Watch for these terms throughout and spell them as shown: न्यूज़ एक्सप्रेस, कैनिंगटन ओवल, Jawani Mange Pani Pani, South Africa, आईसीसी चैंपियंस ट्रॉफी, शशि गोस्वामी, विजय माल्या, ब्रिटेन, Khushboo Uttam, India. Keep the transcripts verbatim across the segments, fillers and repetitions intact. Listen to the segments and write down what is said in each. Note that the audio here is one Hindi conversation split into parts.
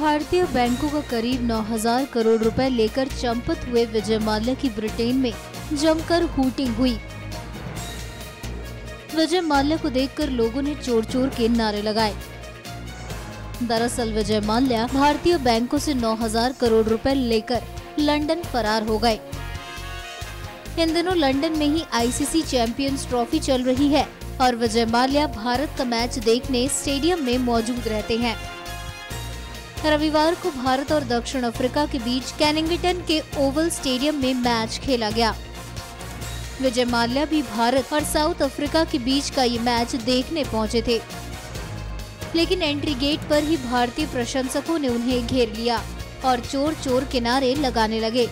भारतीय बैंकों का करीब नौ हज़ार करोड़ रुपए लेकर चंपत हुए विजय माल्या की ब्रिटेन में जमकर हूटिंग हुई। विजय माल्या को देखकर लोगों ने चोर चोर के नारे लगाए। दरअसल विजय माल्या भारतीय बैंकों से नौ हज़ार करोड़ रुपए लेकर लंदन फरार हो गए। इन दिनों लंदन में ही आईसीसी चैंपियंस ट्रॉफी चल रही है और विजय माल्या भारत का मैच देखने स्टेडियम में मौजूद रहते हैं। रविवार को भारत और दक्षिण अफ्रीका के बीच कैनिंगटन के ओवल स्टेडियम में मैच खेला गया। विजय माल्या भी भारत और साउथ अफ्रीका के बीच का ये मैच देखने पहुंचे थे, लेकिन एंट्री गेट पर ही भारतीय प्रशंसकों ने उन्हें घेर लिया और चोर चोर के नारे लगाने लगे।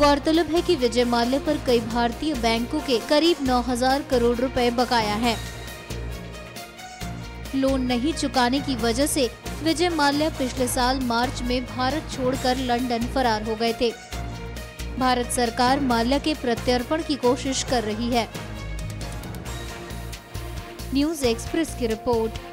गौरतलब है कि विजय माल्या पर कई भारतीय बैंकों के करीब नौ हज़ार करोड़ रुपए बकाया है। लोन नहीं चुकाने की वजह से विजय माल्या पिछले साल मार्च में भारत छोड़कर लंदन फरार हो गए थे। भारत सरकार माल्या के प्रत्यर्पण की कोशिश कर रही है। न्यूज़ एक्सप्रेस की रिपोर्ट।